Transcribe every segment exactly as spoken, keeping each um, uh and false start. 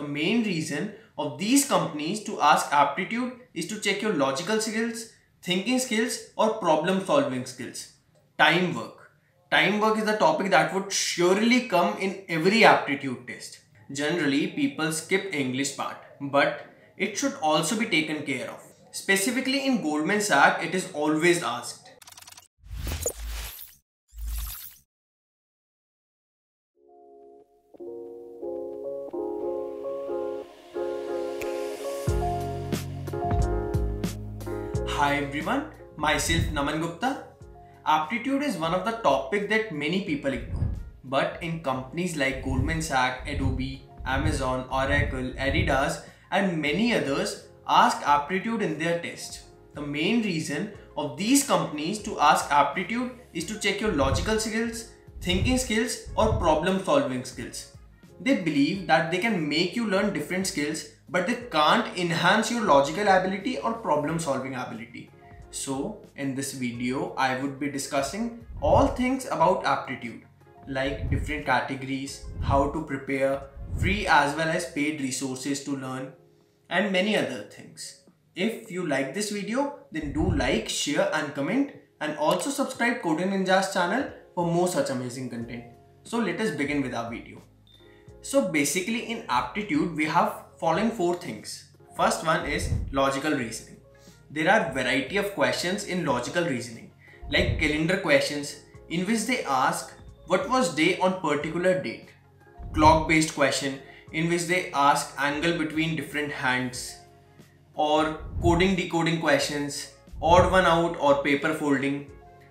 The main reason of these companies to ask aptitude is to check your logical skills, thinking skills or problem solving skills. Time work. Time work is a topic that would surely come in every aptitude test. Generally, people skip English part, but it should also be taken care of. Specifically in Goldman Sachs, it is always asked. Hi everyone, myself Naman Gupta. Aptitude is one of the topics that many people ignore. But in companies like Goldman Sachs, Adobe, Amazon, Oracle, Adidas and many others ask aptitude in their test. The main reason of these companies to ask aptitude is to check your logical skills, thinking skills or problem solving skills. They believe that they can make you learn different skills, but they can't enhance your logical ability or problem solving ability. So in this video, I would be discussing all things about aptitude, like different categories, how to prepare, free as well as paid resources to learn, and many other things. If you like this video, then do like, share and comment, and also subscribe Coding Ninjas channel for more such amazing content. So let us begin with our video. So basically in aptitude, we have following four things. First one is logical reasoning. There are variety of questions in logical reasoning, like calendar questions in which they ask what was day on particular date, clock based question in which they ask angle between different hands, or coding decoding questions, odd one out or paper folding,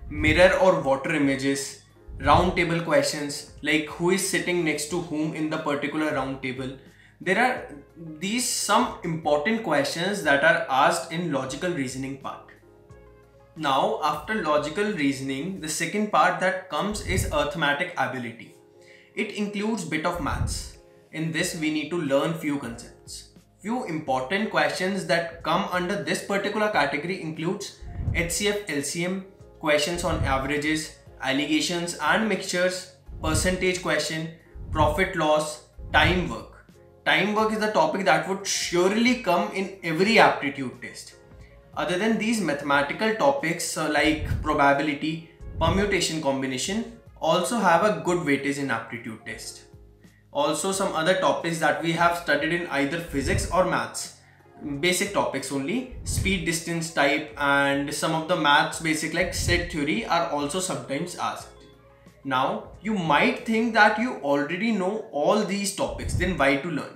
mirror or water images, round table questions like who is sitting next to whom in the particular round table. There are these some important questions that are asked in logical reasoning part. Now after logical reasoning, the second part that comes is arithmetic ability. It includes bit of maths. In this we need to learn few concepts. Few important questions that come under this particular category includes H C F, L C M, questions on averages, allegations and mixtures, percentage question, profit loss, time work. Time work is the topic that would surely come in every aptitude test. Other than these mathematical topics like probability, permutation combination also have a good weightage in aptitude test. Also some other topics that we have studied in either physics or maths. Basic topics only, speed, distance, type and some of the maths basic like set theory are also sometimes asked. Now you might think that you already know all these topics, then why to learn?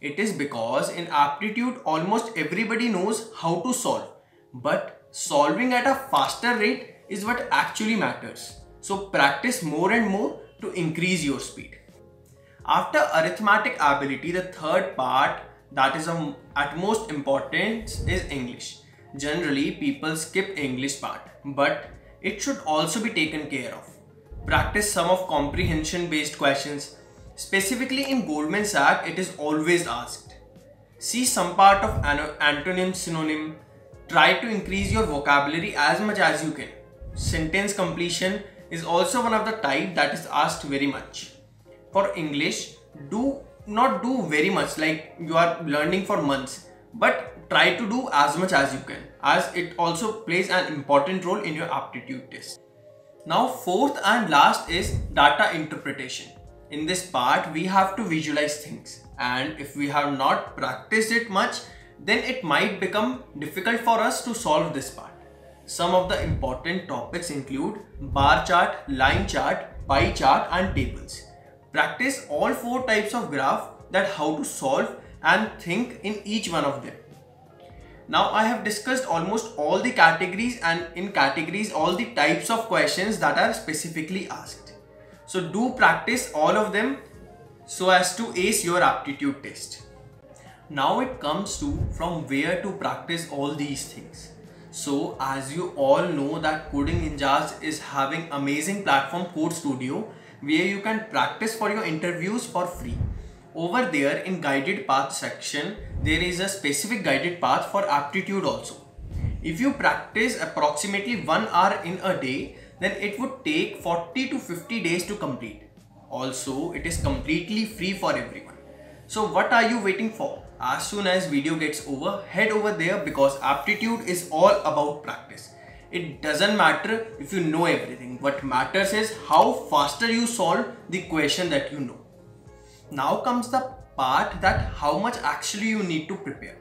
It is because in aptitude almost everybody knows how to solve, but solving at a faster rate is what actually matters. So practice more and more to increase your speed. After arithmetic ability, the third part that is of utmost importance is English. Generally, people skip English part, but it should also be taken care of. Practice some of comprehension based questions. Specifically in Goldman Sachs, it is always asked. See some part of antonym, synonym. Try to increase your vocabulary as much as you can. Sentence completion is also one of the type that is asked very much. For English, do not do very much, like you are learning for months, but try to do as much as you can, as it also plays an important role in your aptitude test. Now fourth and last is data interpretation. In this part we have to visualize things, and if we have not practiced it much, then it might become difficult for us to solve this part. Some of the important topics include bar chart, line chart, pie chart and tables. Practice all four types of graph, that how to solve and think in each one of them. Now I have discussed almost all the categories, and in categories all the types of questions that are specifically asked. So do practice all of them so as to ace your aptitude test. Now it comes to from where to practice all these things. So as you all know that Coding Ninjas is having amazing platform Code Studio, where you can practice for your interviews for free. Over there in guided path section, there is a specific guided path for aptitude also. If you practice approximately one hour in a day, then it would take forty to fifty days to complete. Also, it is completely free for everyone. So what are you waiting for? As soon as video gets over, head over there, because aptitude is all about practice. It doesn't matter if you know everything. What matters is how faster you solve the question that you know. Now comes the part that how much actually you need to prepare.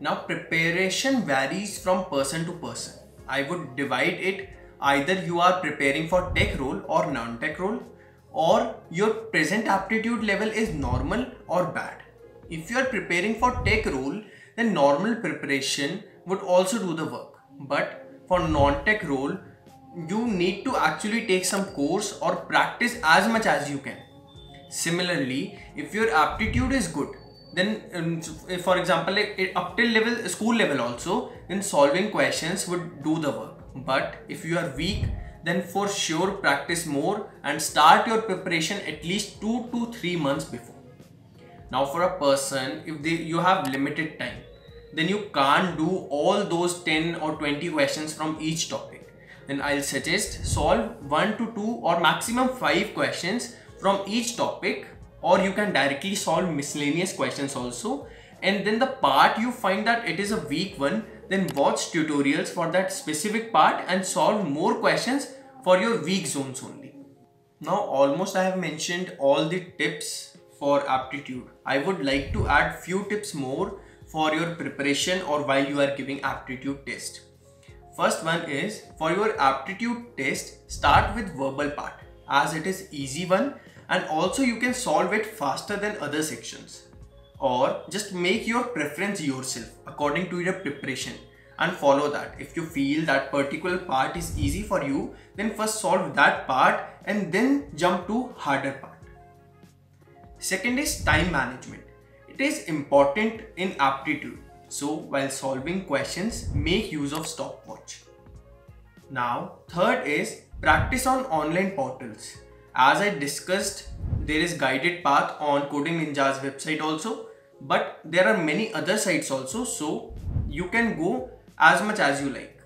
Now preparation varies from person to person. I would divide it either you are preparing for tech role or non-tech role, or your present aptitude level is normal or bad. If you are preparing for tech role, then normal preparation would also do the work. But for non-tech role, you need to actually take some course or practice as much as you can. Similarly, if your aptitude is good, then for example, up till level, school level also, then solving questions would do the work. But if you are weak, then for sure practice more and start your preparation at least two to three months before. Now for a person, if they, you have limited time, then you can't do all those ten or twenty questions from each topic. Then I'll suggest solve one to two or maximum five questions from each topic, or you can directly solve miscellaneous questions also. And then the part you find that it is a weak one, then watch tutorials for that specific part and solve more questions for your weak zones only. Now almost I have mentioned all the tips for aptitude. I would like to add few tips more for your preparation or while you are giving aptitude test. First one is, for your aptitude test, start with verbal part as it is easy one and also you can solve it faster than other sections. Or just make your preference yourself according to your preparation and follow that. If you feel that particular part is easy for you, then first solve that part and then jump to harder part. Second is time management. It is important in aptitude, so while solving questions, make use of stopwatch. Now, third is practice on online portals. As I discussed, there is guided path on Coding Ninjas website also, but there are many other sites also, so you can go as much as you like.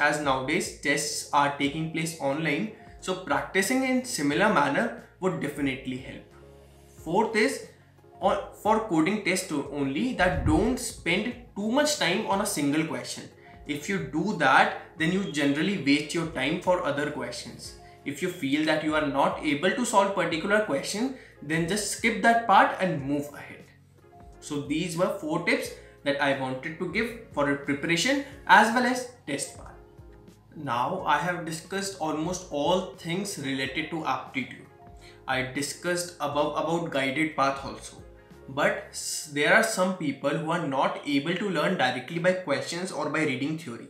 As nowadays, tests are taking place online, so practicing in similar manner would definitely help. Fourth is, or for coding test only, that don't spend too much time on a single question. If you do that, then you generally waste your time for other questions. If you feel that you are not able to solve particular question, then just skip that part and move ahead. So these were four tips that I wanted to give for your preparation as well as test part. Now I have discussed almost all things related to aptitude. I discussed above about guided path also. But there are some people who are not able to learn directly by questions or by reading theory,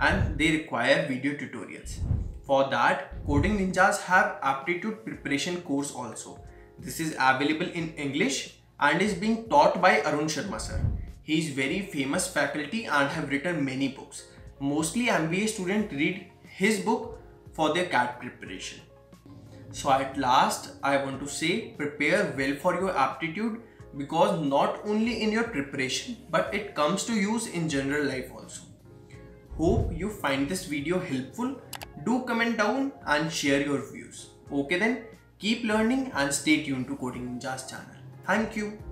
and they require video tutorials. For that, Coding Ninjas have aptitude preparation course also. This is available in English and is being taught by Arun Sharma sir. He is very famous faculty and have written many books. Mostly M B A students read his book for their C A T preparation. So at last, I want to say prepare well for your aptitude, because not only in your preparation, but it comes to use in general life also. Hope you find this video helpful. Do comment down and share your views. Okay then, keep learning and stay tuned to Coding Ninjas channel. Thank you.